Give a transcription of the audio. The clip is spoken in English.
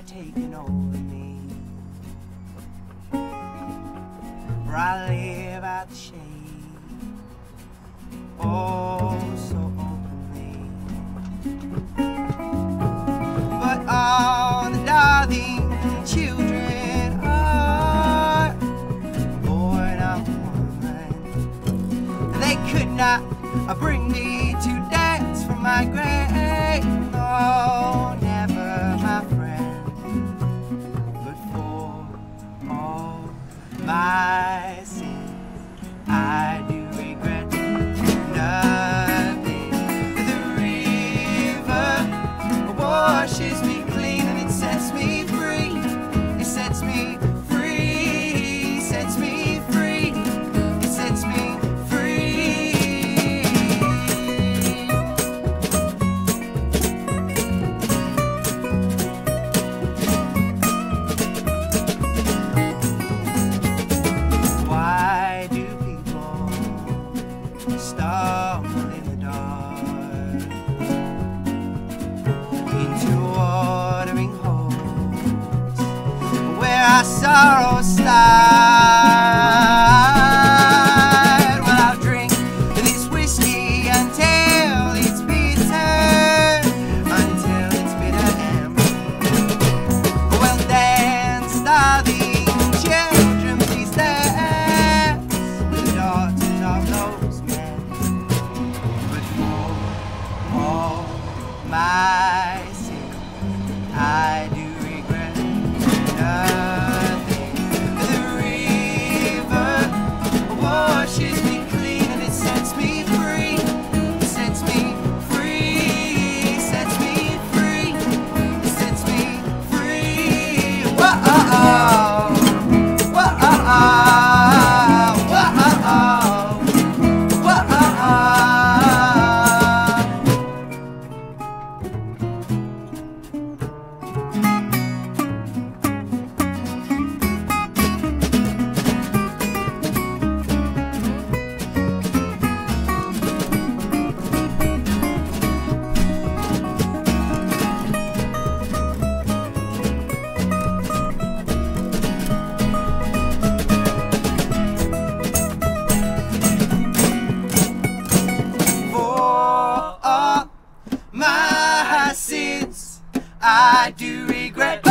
had taken over me. For I live out the shade, oh, so openly. But all the darling children are born of woman. They could not bring me to dance for my grave. Oh, never, my friend, but for all my sins, I do regret nothing. The river washes me clean and it sets me free. It sets me free. Stumble in the dark into watering holes where our sorrow starts. Well, I'll drink this whiskey until it's bitter, until it's bitter amber. Well, dance, darling children, please dance with the daughters of those. My sin, I do regret nothing. The river washes me clean and it sets me free. It sets me free. It sets me free. It sets me free. Whoa, oh, oh. Whoa, oh, oh. I do regret.